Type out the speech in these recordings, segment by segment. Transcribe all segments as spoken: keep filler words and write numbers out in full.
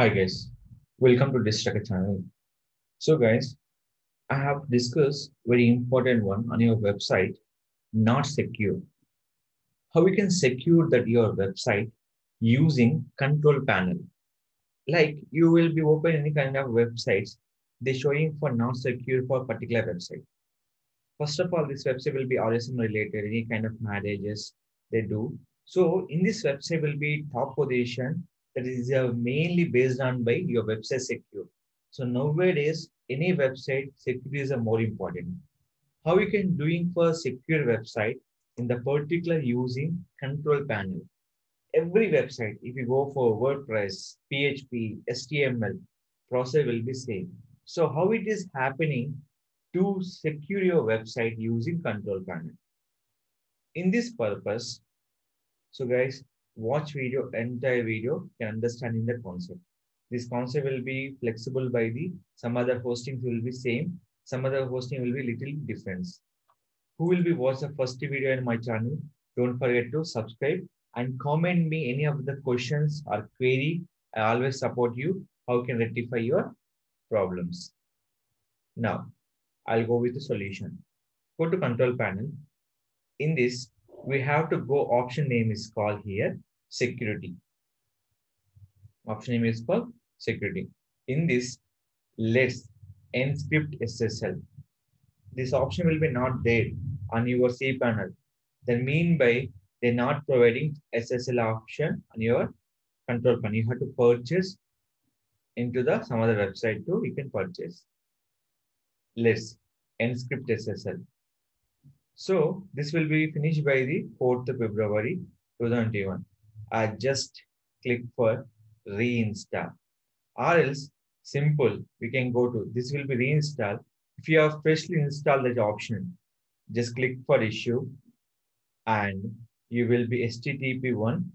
Hi guys, welcome to Digital Rakesh channel. So guys, I have discussed very important one on your website, not secure. How we can secure that your website using control panel. Like you will be open any kind of websites, they showing for not secure for a particular website. First of all, this website will be R S M related, any kind of marriages they do. So in this website will be top position that is mainly based on by your website secure. So nowadays, any website security is more important. How you can doing for secure website in the particular using control panel. Every website, if you go for WordPress, P H P, H T M L, process will be same. So how it is happening to secure your website using control panel. In this purpose, so guys, watch video, entire video, and understanding the concept. This concept will be flexible by the, some other hosting will be same, some other hosting will be little difference. Who will be watch the first video in my channel? Don't forget to subscribe and comment me any of the questions or query. I always support you. How can rectify your problems? Now, I'll go with the solution. Go to control panel. In this, we have to go option name is called here security. Option name is called security. In this, let's encrypt S S L. This option will be not there on your cPanel. They mean by they're not providing S S L option on your control panel. You have to purchase into the some other website too. You can purchase. Let's encrypt S S L. So this will be finished by the fourth of February two thousand twenty-one. I just click for reinstall. Or else simple, we can go to this will be reinstall. If you have freshly installed that option, just click for issue and you will be H T T P one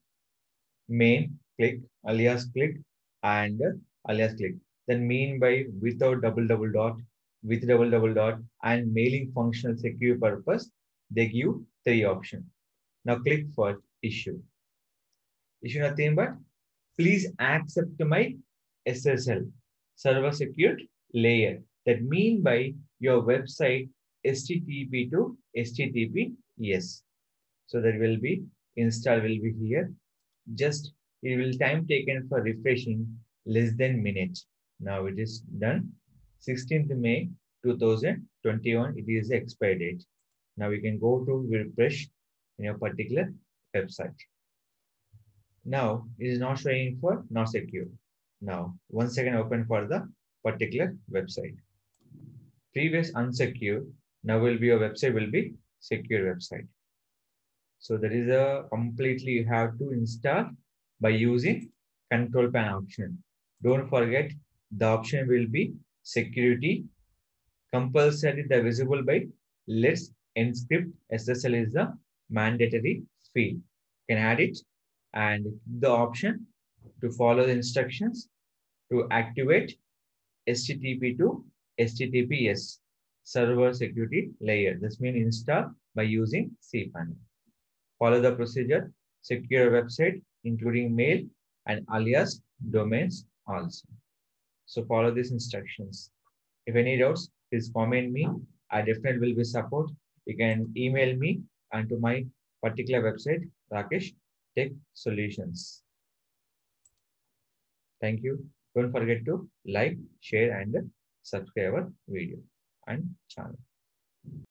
main click alias click and alias click. Then mean by without double double dot, with double double dot and mailing functional secure purpose, they give three options. Now click for issue. Issue nothing but please accept my S S L server secured layer. That mean by your website H T T P to H T T P S. So that will be install will be here. Just it will time taken for refreshing less than minute. Now it is done. sixteenth May two thousand twenty-one, it is the expired date. Now we can go to refresh in your particular website. Now it is not showing for not secure. Now one second open for the particular website. Previous unsecure, now will be your website will be secure website. So there is a completely you have to install by using control panel option. Don't forget the option will be security compulsory the visible by let's encrypt S S L is the mandatory field. You can add it and the option to follow the instructions to activate H T T P to H T T P S server security layer. This means install by using cPanel. Follow the procedure, secure website including mail and alias domains also. So follow these instructions. If any doubts, please comment me. I definitely will be support. You can email me and to my particular website, Rakesh Tech Solutions. Thank you. Don't forget to like, share, and subscribe our video and channel.